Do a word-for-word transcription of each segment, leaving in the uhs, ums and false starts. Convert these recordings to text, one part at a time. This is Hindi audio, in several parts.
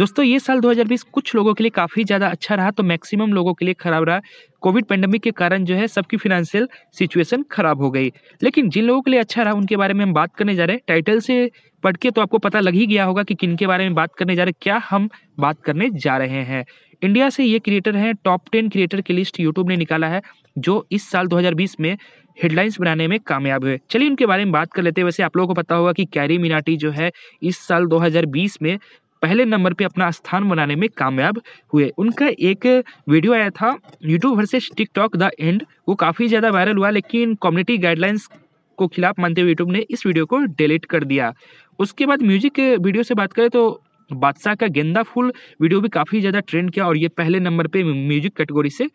दोस्तों ये साल दो हज़ार बीस कुछ लोगों के लिए काफ़ी ज़्यादा अच्छा रहा तो मैक्सिमम लोगों के लिए खराब रहा। कोविड पेंडेमिक के कारण जो है सबकी फिनेंशियल सिचुएशन खराब हो गई। लेकिन जिन लोगों के लिए अच्छा रहा उनके बारे में हम बात करने जा रहे हैं। टाइटल से पढ़ के तो आपको पता लग ही गया होगा कि किन के बारे में बात करने जा रहे हैं। क्या हम बात करने जा रहे हैं, इंडिया से ये क्रिएटर हैं। टॉप टेन क्रिएटर की लिस्ट यूट्यूब ने निकाला है जो इस साल दो हज़ार बीस में हेडलाइंस बनाने में कामयाब हुए। चलिए उनके बारे में बात कर लेते हैं। वैसे आप लोगों को पता होगा कि कैरी मिनाटी जो है इस साल दो हज़ार बीस में पहले नंबर पे अपना स्थान बनाने में कामयाब हुए। उनका एक वीडियो आया था YouTube versus TikTok the end, वो काफ़ी ज़्यादा वायरल हुआ, लेकिन कम्युनिटी गाइडलाइंस को खिलाफ मानते हुए यूट्यूब ने इस वीडियो को डिलीट कर दिया। उसके बाद म्यूजिक वीडियो से बात करें तो बादशाह का गेंदा फूल वीडियो भी काफ़ी ज़्यादा ट्रेंड किया और ये पहले नंबर पे म्यूजिक कैटेगरी से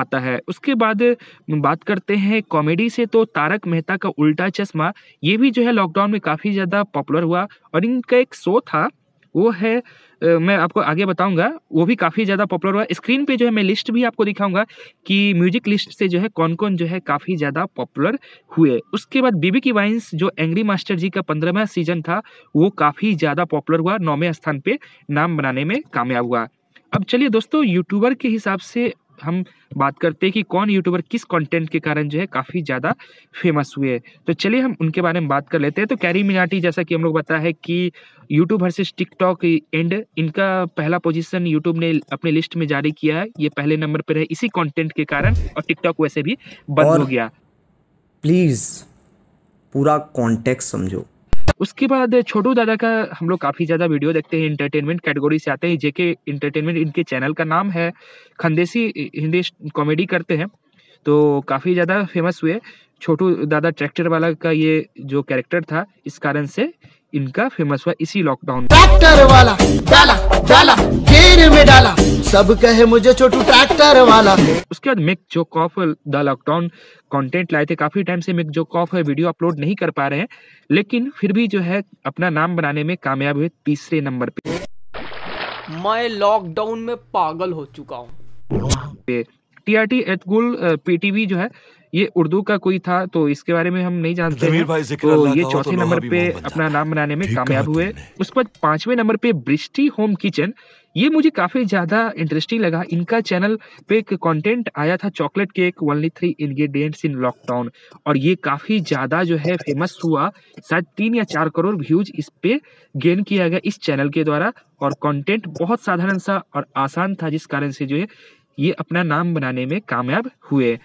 आता है। उसके बाद बात करते हैं कॉमेडी से तो तारक मेहता का उल्टा चश्मा, ये भी जो है लॉकडाउन में काफ़ी ज़्यादा पॉपुलर हुआ और इनका एक शो था वो है, मैं आपको आगे बताऊंगा, वो भी काफ़ी ज़्यादा पॉपुलर हुआ। स्क्रीन पे जो है मैं लिस्ट भी आपको दिखाऊंगा कि म्यूजिक लिस्ट से जो है कौन कौन जो है काफ़ी ज़्यादा पॉपुलर हुए। उसके बाद बीबी की वाइन्स जो एंग्री मास्टरजी का पंद्रहवां सीजन था वो काफ़ी ज़्यादा पॉपुलर हुआ, नौवें स्थान पे नाम बनाने में कामयाब हुआ। अब चलिए दोस्तों यूट्यूबर के हिसाब से हम बात करते हैं कि कौन यूट्यूबर किस कंटेंट के कारण जो है काफ़ी ज़्यादा फेमस हुए। तो चलिए हम उनके बारे में बात कर लेते हैं। तो कैरी मिनाटी, जैसा कि हम लोग पता है कि यूट्यूब वर्सेस टिकटॉक एंड, इनका पहला पोजीशन यूट्यूब ने अपने लिस्ट में जारी किया है। ये पहले नंबर पर है इसी कंटेंट के कारण और टिकटॉक वैसे भी बंद हो गया। प्लीज़ पूरा कॉन्टेक्स्ट समझो। उसके बाद छोटू दादा का हम लोग काफ़ी ज़्यादा वीडियो देखते हैं, इंटरटेनमेंट कैटेगरी से आते हैं। जेके एंटरटेनमेंट इनके चैनल का नाम है, खंदेसी हिंदी कॉमेडी करते हैं तो काफ़ी ज़्यादा फेमस हुए। छोटू दादा ट्रैक्टर वाला का ये जो कैरेक्टर था इस कारण से इनका फेमस हुआ इसी लॉकडाउन। ट्रैक्टर वाला डाला डाला घेरे में डाला, सब कहे मुझे छोटू ट्रैक्टर वाला। उसके बाद मेक जो कॉफी द लॉकडाउन कंटेंट लाए थे, काफी टाइम से मेक जो कॉफी वीडियो अपलोड नहीं कर पा रहे हैं, लेकिन फिर भी जो है अपना नाम बनाने में कामयाब हुए तीसरे नंबर पे। मैं लॉकडाउन में पागल हो चुका हूँ। टीआरटी अतुल पीटीवी जो है ये उर्दू का कोई था तो इसके बारे में हम नहीं जानते हैं, तो ये चौथे नंबर पे अपना नाम बनाने में कामयाब हुए। उस पर पांचवें नंबर पे ब्रिस्टी होम किचन, ये मुझे काफ़ी ज़्यादा इंटरेस्टिंग लगा। इनका चैनल पे एक कंटेंट आया था chocolate cake only three ingredients in lockdown और ये काफ़ी ज़्यादा जो है फेमस हुआ, शायद तीन या चार करोड़ व्यूज इस पे गेन किया गया इस चैनल के द्वारा और कंटेंट बहुत साधारण सा और आसान था जिस कारण से जो है ये अपना नाम बनाने में कामयाब हुए।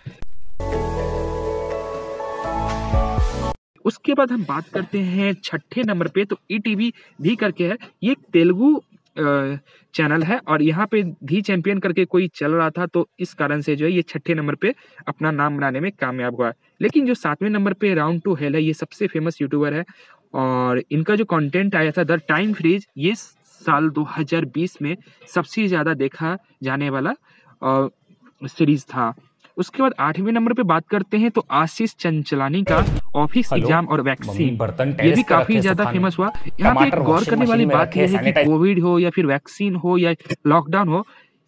उसके बाद हम बात करते हैं छठे नंबर पे तो ईटीवी धी करके है, ये एक तेलुगु चैनल है और यहाँ पे धी चैंपियन करके कोई चल रहा था तो इस कारण से जो है ये छठे नंबर पे अपना नाम बनाने में कामयाब हुआ। लेकिन जो सातवें नंबर पे राउंड टू हेल है, ये सबसे फेमस यूट्यूबर है और इनका जो कंटेंट आया था द टाइम फ्रीज, ये साल दो हज़ार बीस में सबसे ज़्यादा देखा जाने वाला सीरीज़ था। उसके बाद आठवें नंबर पे बात करते हैं तो आशीष चंचलानी का ऑफिस एग्जाम और वैक्सीन, ये भी काफी ज्यादा फेमस हुआ। यहाँ पे एक गौर करने वाली बात यह है कि कोविड हो या फिर वैक्सीन हो या लॉकडाउन हो,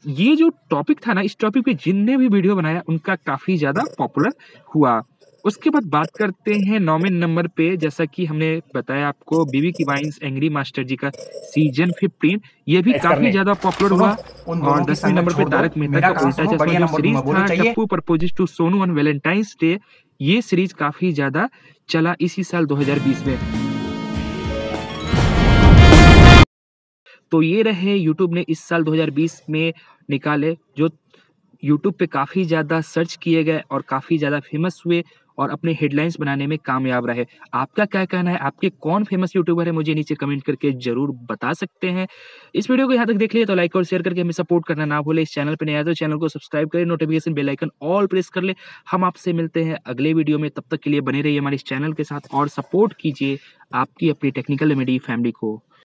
ये जो टॉपिक था ना, इस टॉपिक पे जिनने भी वीडियो बनाया उनका काफी ज्यादा पॉपुलर हुआ। उसके बाद बात करते हैं नौवें नंबर पे, जैसा कि हमने बताया आपको, बीबी की वाइन्स एंग्री मास्टर जी का सीजन फिफ्टीन, ये भी काफी ज्यादा पॉपुलर हुआ। और दसवें नंबर पे तारक मेहता का उल्टा चश्मा सीरीज था, Jappu proposes to Sonu on Valentine's day, ये सीरीज काफी ज्यादा चला इसी साल दो हज़ार बीस में। तो ये रहे यूट्यूब ने इस साल दो हज़ार बीस में निकाले जो यूट्यूब पे काफी ज्यादा सर्च किए गए और काफी ज्यादा फेमस हुए और अपने हेडलाइंस बनाने में कामयाब रहे। आपका क्या कहना है, आपके कौन फेमस यूट्यूबर है, मुझे नीचे कमेंट करके जरूर बता सकते हैं। इस वीडियो को यहाँ तक देख लिया तो लाइक और शेयर करके हमें सपोर्ट करना ना भूले। इस चैनल पर नया तो चैनल को सब्सक्राइब करें, notification bell icon all press कर ले। हम आपसे मिलते हैं अगले वीडियो में, तब तक के लिए बने रहिए हमारे इस चैनल के साथ और सपोर्ट कीजिए आपकी अपनी टेक्निकल रेमेडी फैमिली को।